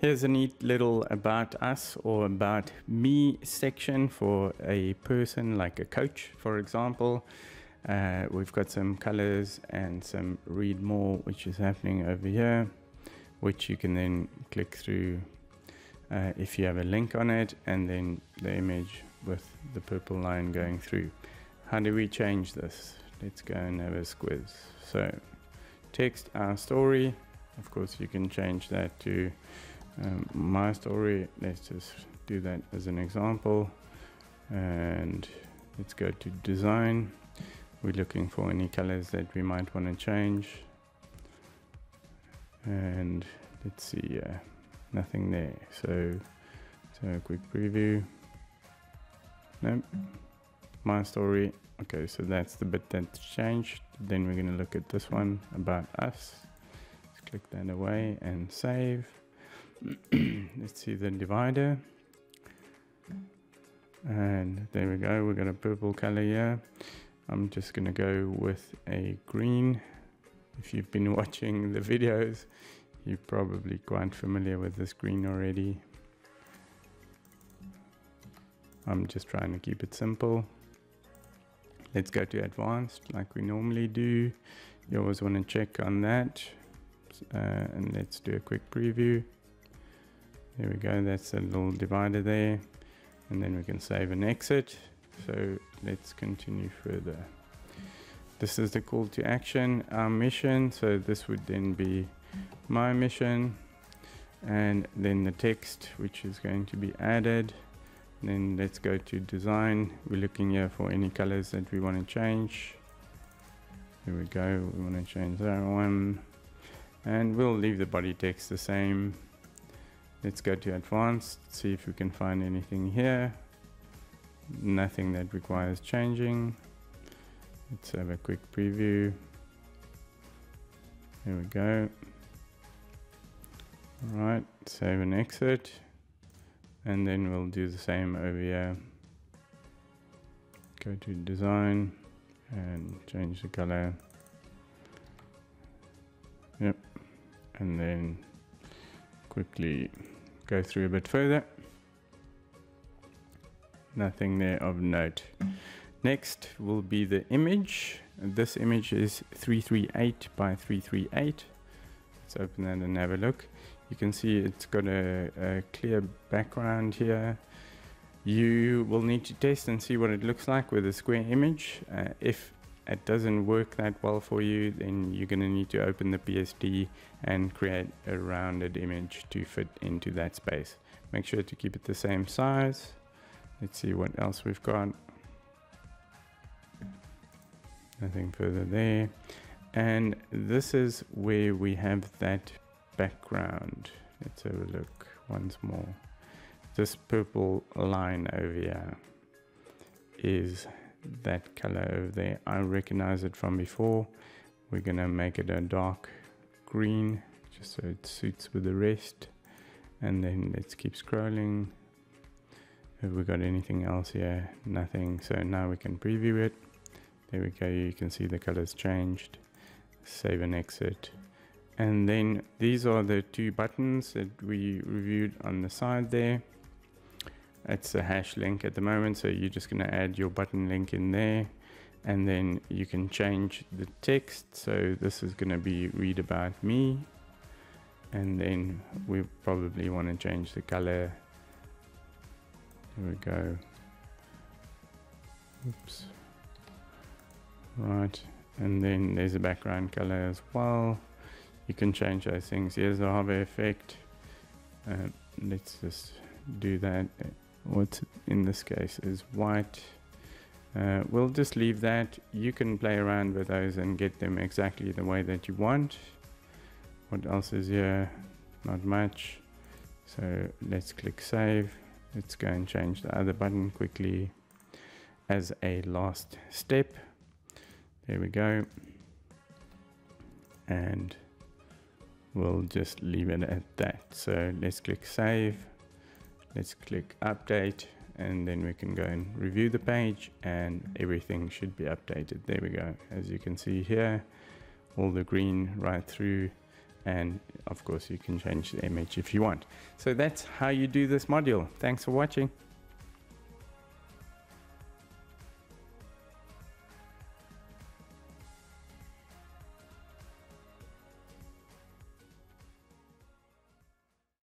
Here's a neat little about us or about me section for a person like a coach, for example. We've got some colors and some read more, which is happening over here, which you can then click through if you have a link on it, and then the image with the purple line going through. How do we change this? Let's go and have a squiz. So text our story. Of course, you can change that to my story. Let's just do that as an example. And let's go to design. We're looking for any colors that we might want to change. And let's see, nothing there. So a quick preview. Nope. My story. Okay, so that's the bit that's changed. Then we're going to look at this one, about us. Let's click that away and save. Let's see the divider. And there we go. We've got a purple color here. I'm just going to go with a green. If you've been watching the videos, you're probably quite familiar with this green already. I'm just trying to keep it simple. Let's go to advanced like we normally do. You always want to check on that. And let's do a quick preview. There we go, that's a little divider there. And then we can save and exit. So let's continue further. This is the call to action, our mission. So this would then be my mission, and then the text, which is going to be added. And then let's go to design. We're looking here for any colors that we want to change. Here we go, we want to change that one. And we'll leave the body text the same. Let's go to advanced, see if we can find anything here. Nothing that requires changing. Let's have a quick preview. There we go. All right, save and exit. And then we'll do the same over here. Go to design and change the color. Yep. And then quickly go through a bit further. Nothing there of note. Next will be the image. This image is 338 by 338. Let's open that and have a look. You can see it's got a clear background here. You will need to test and see what it looks like with a square image. If it doesn't work that well for you, then you're going to need to open the PSD and create a rounded image to fit into that space. Make sure to keep it the same size. Let's see what else we've got. Nothing further there. And this is where we have that background. Let's have a look once more. This purple line over here is that color over there. I recognize it from before. We're gonna make it a dark green just so it suits with the rest. And then let's keep scrolling. Have we got anything else here? Nothing. So now we can preview it. There we go, you can see the colors changed. Save and exit. And then these are the two buttons that we reviewed on the side there. It's a hash link at the moment, so you're just going to add your button link in there. And then you can change the text. So this is going to be read about me. And then we probably want to change the color. There we go. Oops. Right, and then there's a background color as well. You can change those things. Here's the hover effect. Let's just do that. What's in this case is white. We'll just leave that. You can play around with those and get them exactly the way that you want. What else is here? Not much. So let's click save. Let's go and change the other button quickly as a last step. There we go, and we'll just leave it at that. So let's click save, let's click update, and then we can go and review the page and everything should be updated. There we go, as you can see here, all the green right through, and of course you can change the image if you want. So that's how you do this module. Thanks for watching.